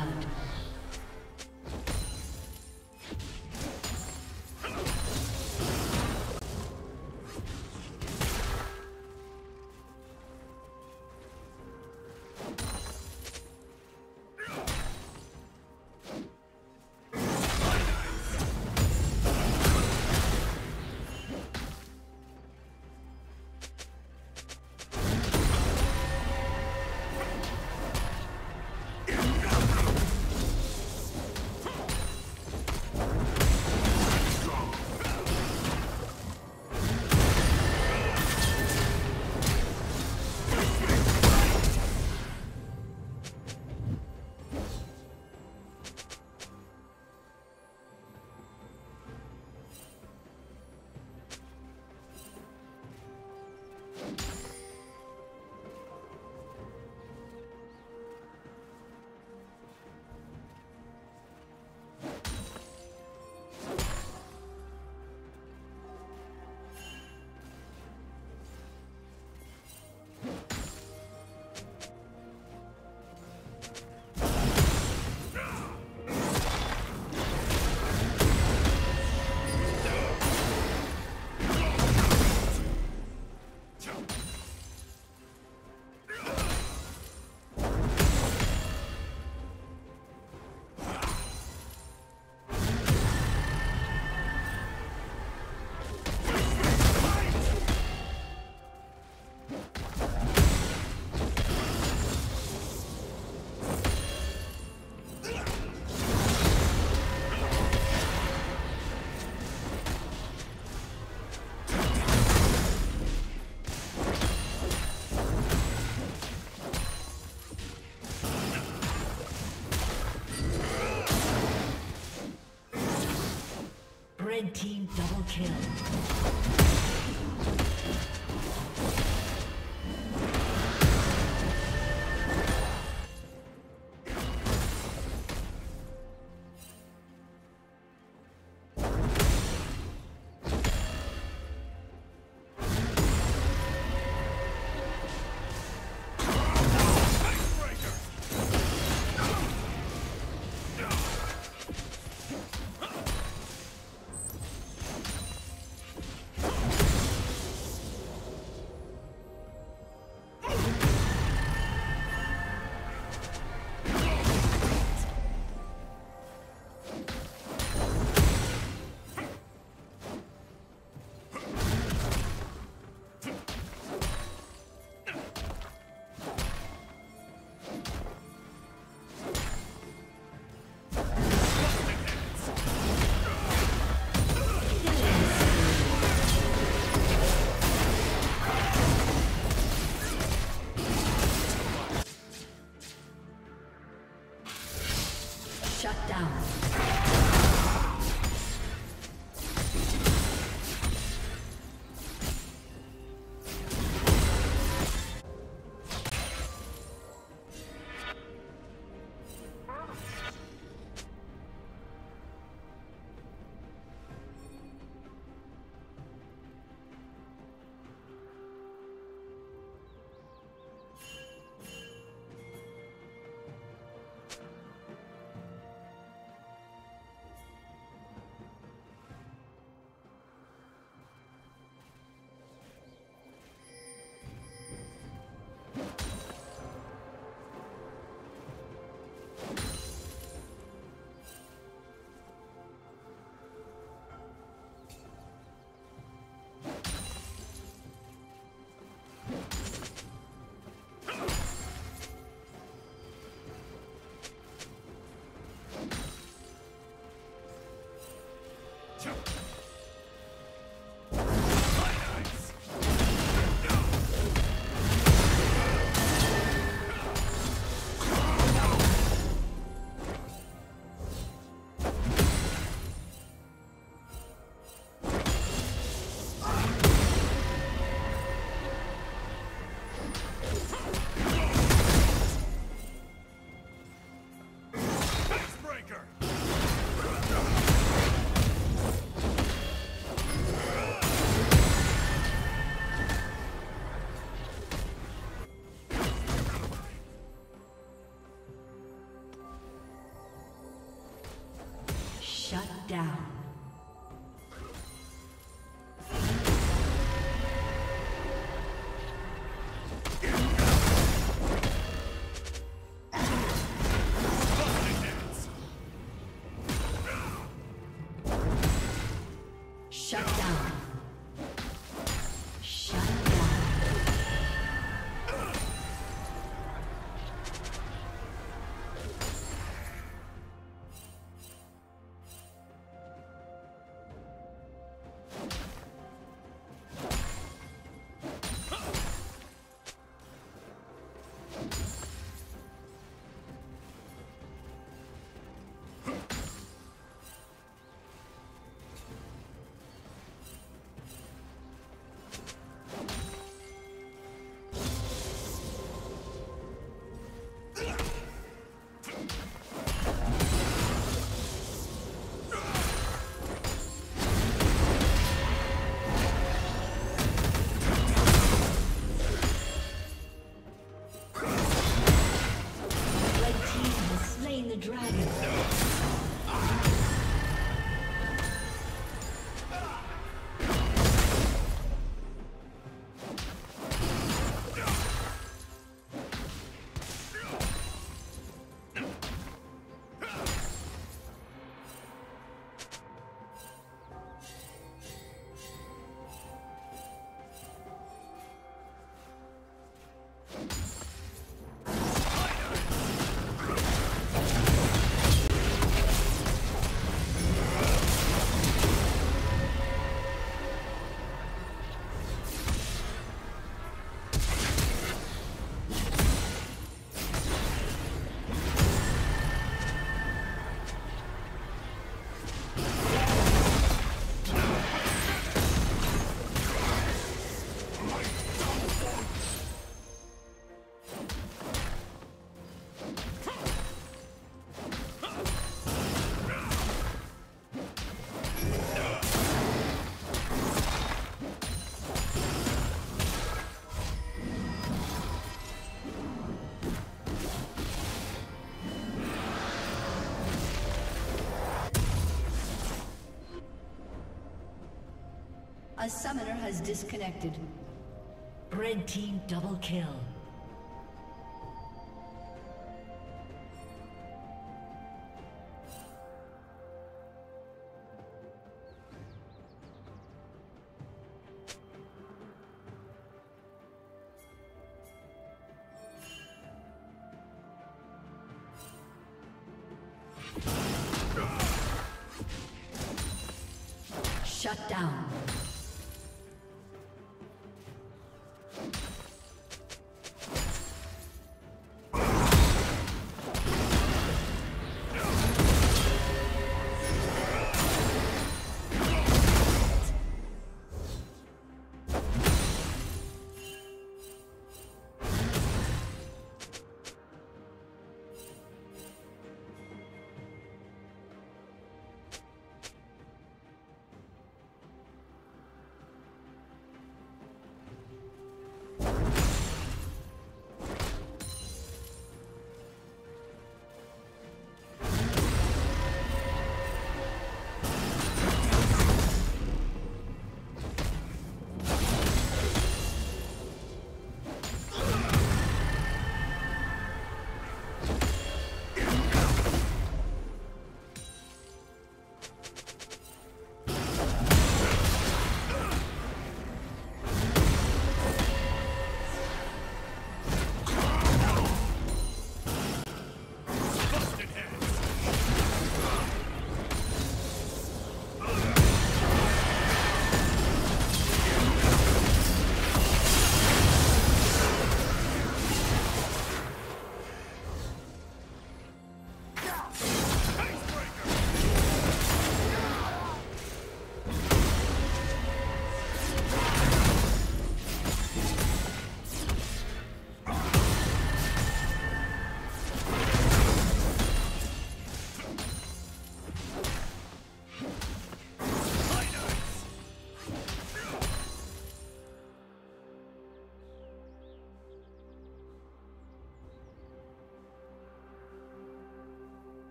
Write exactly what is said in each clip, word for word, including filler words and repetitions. blood. Red team double kill. down. A summoner has disconnected. Red team double kill. Shut down.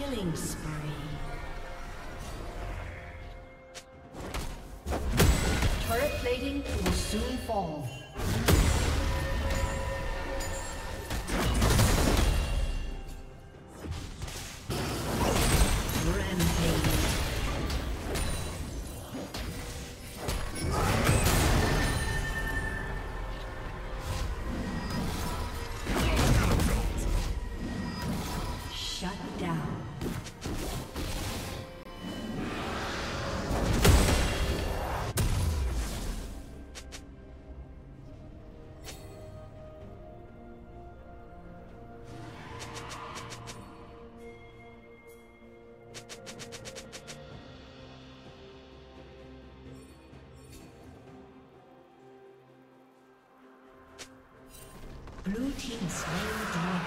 Killing spree. Turret plating will soon fall. Blue team slain the dragon.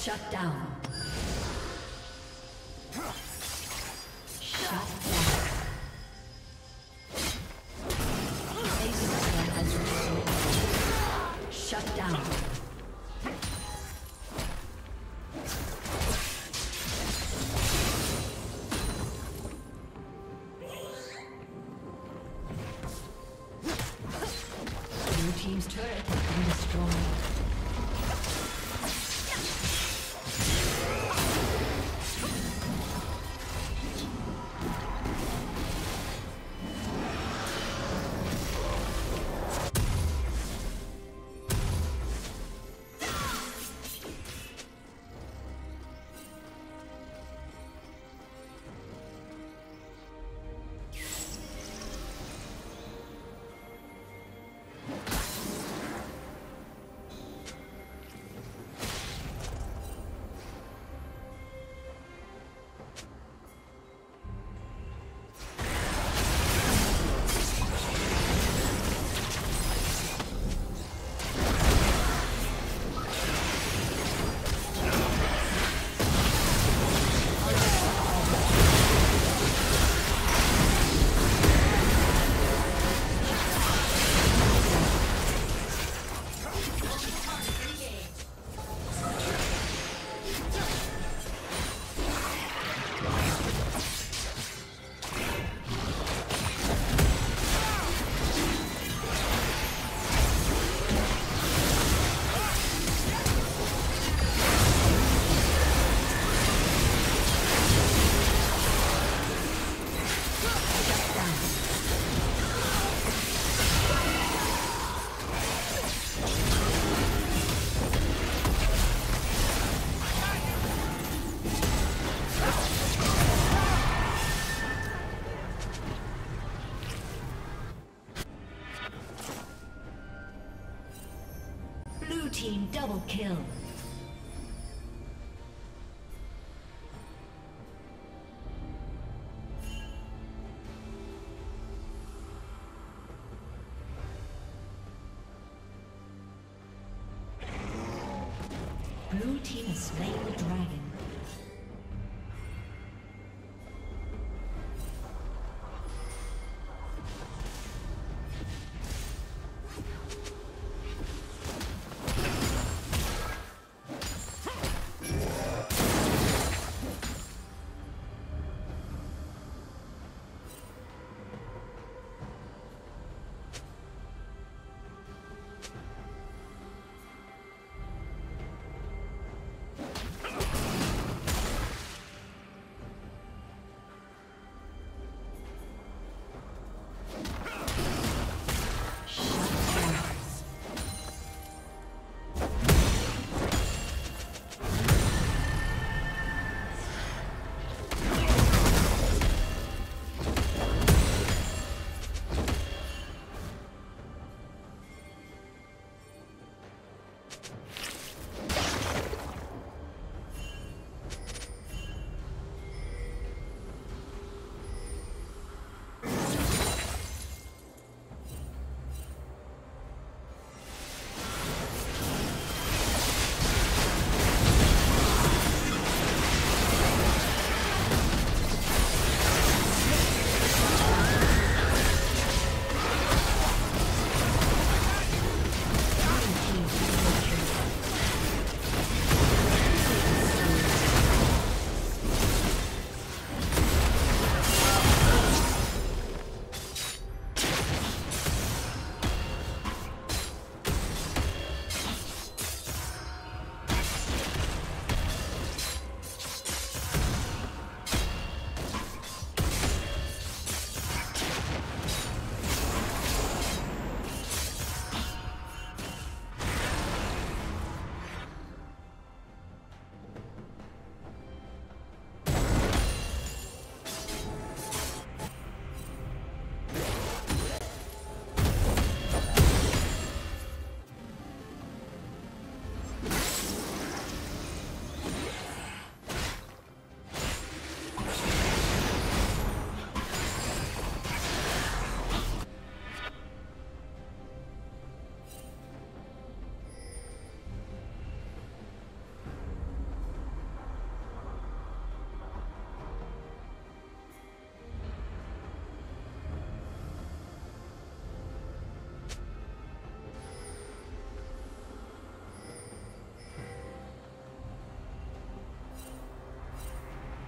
Shut down. Shut down. A summoner has returned. Shut down. Blue team's turret has been destroyed. Team double kill. Blue team has slain the dragon.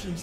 Team's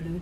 Blue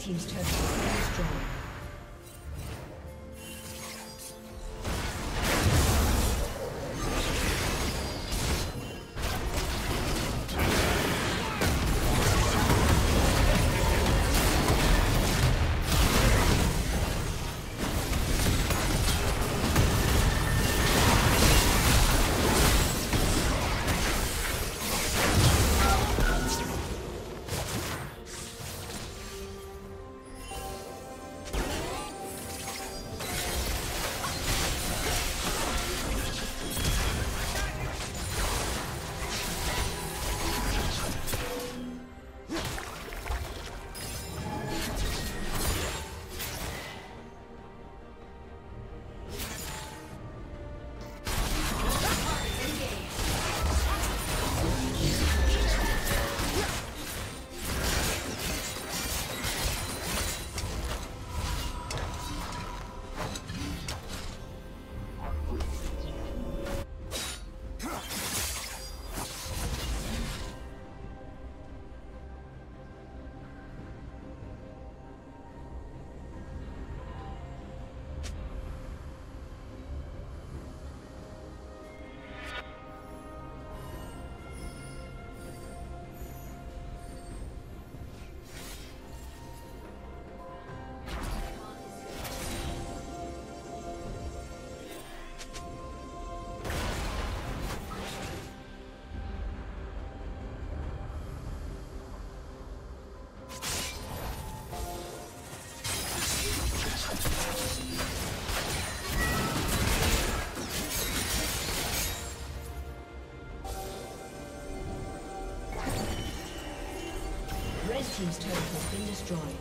team's turret is destroyed. Team's turret has been destroyed. Destroyed.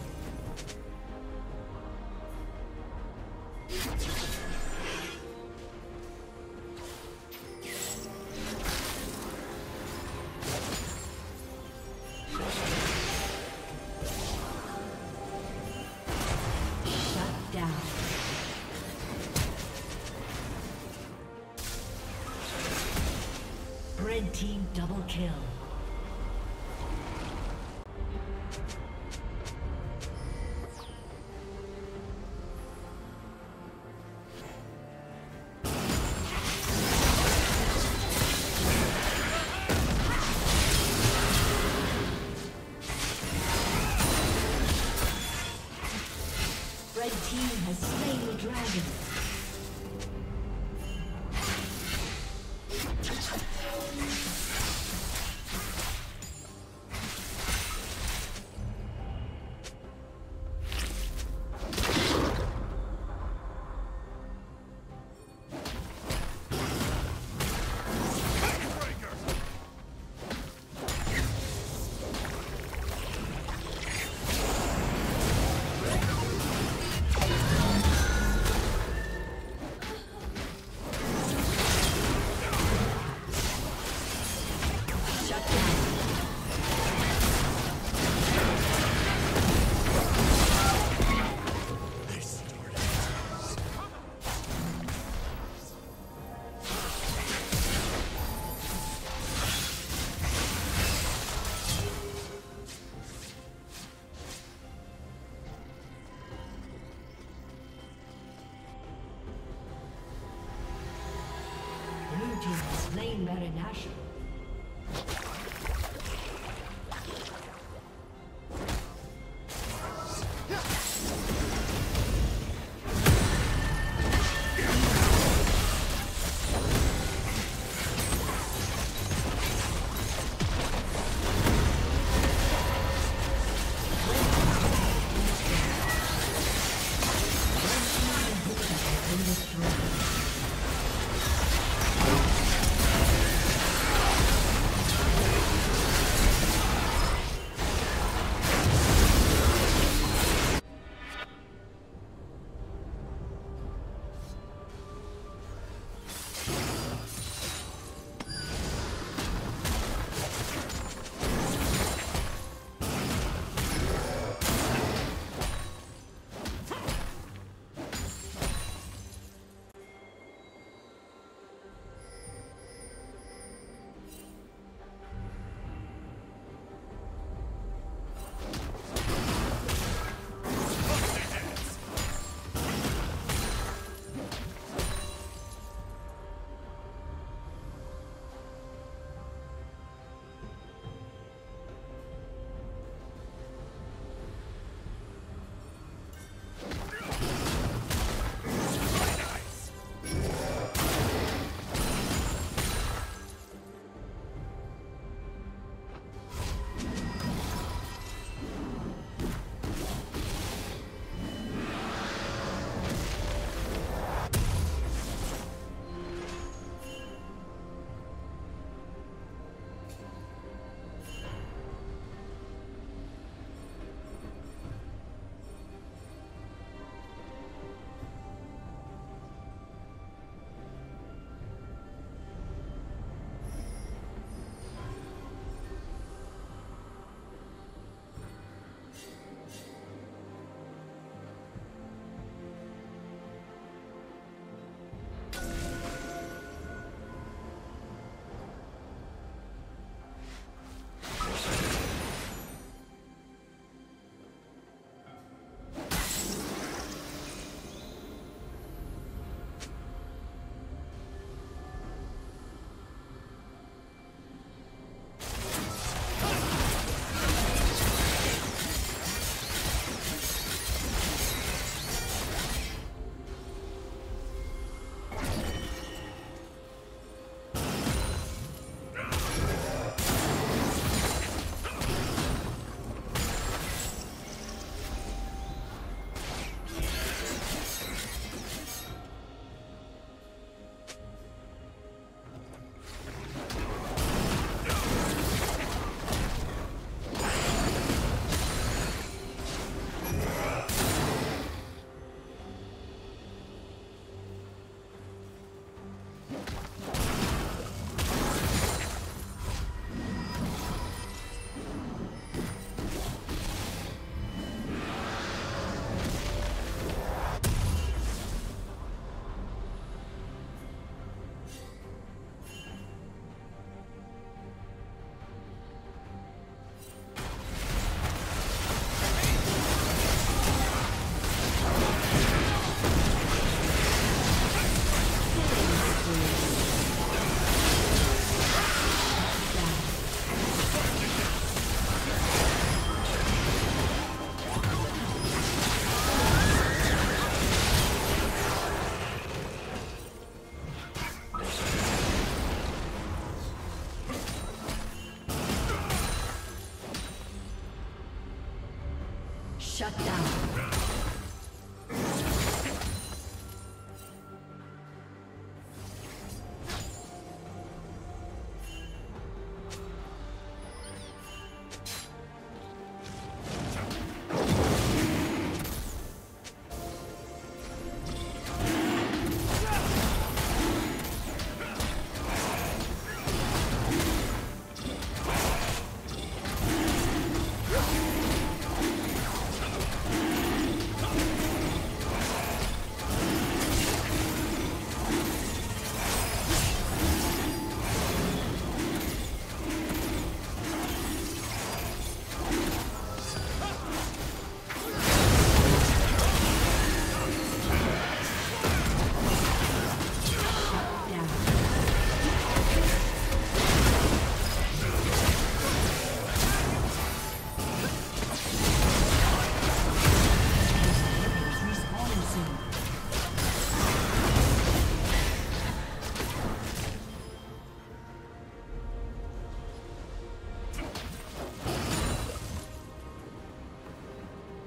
Shut down.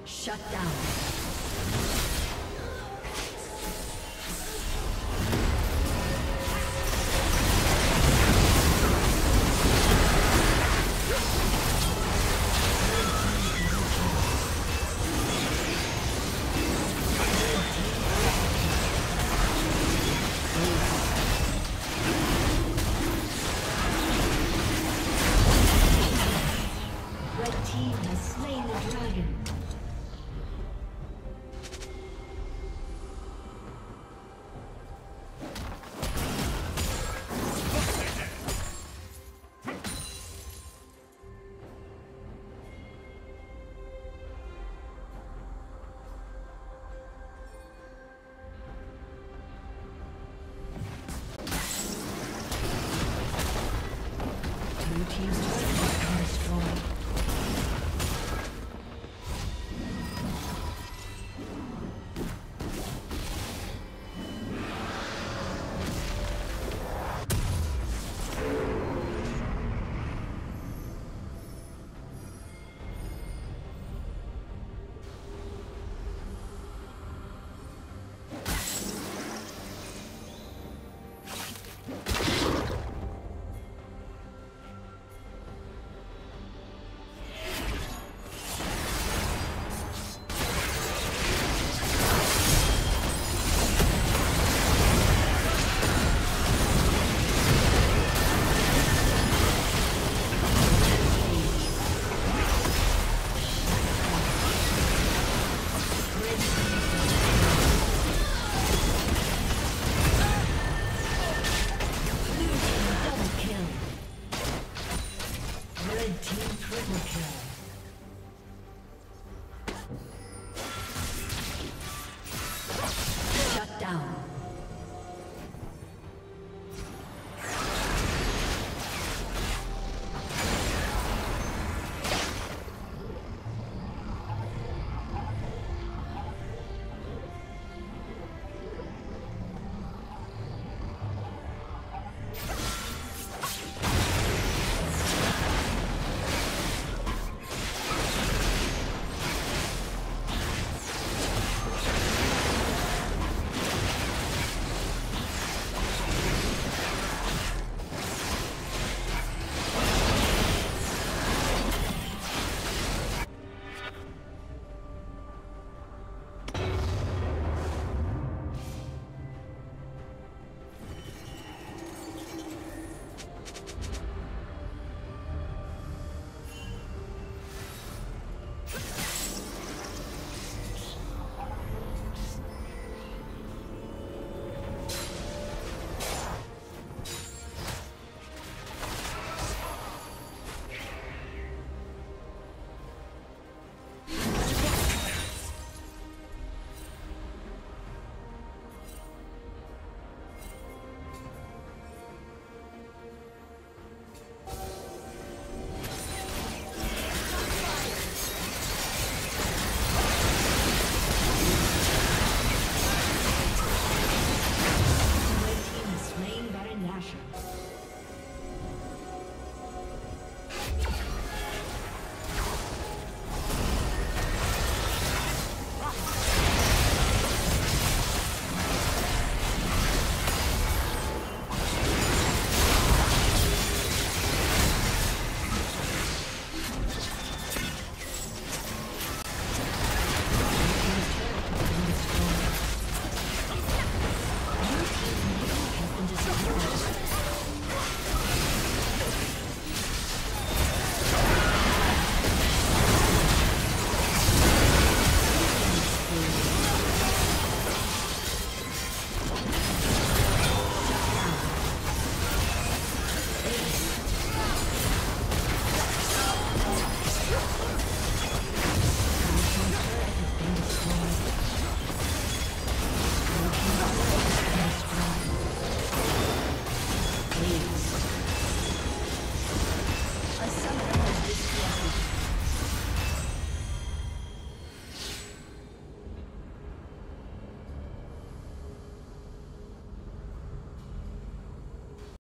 Shut down. Red team has slain the dragon.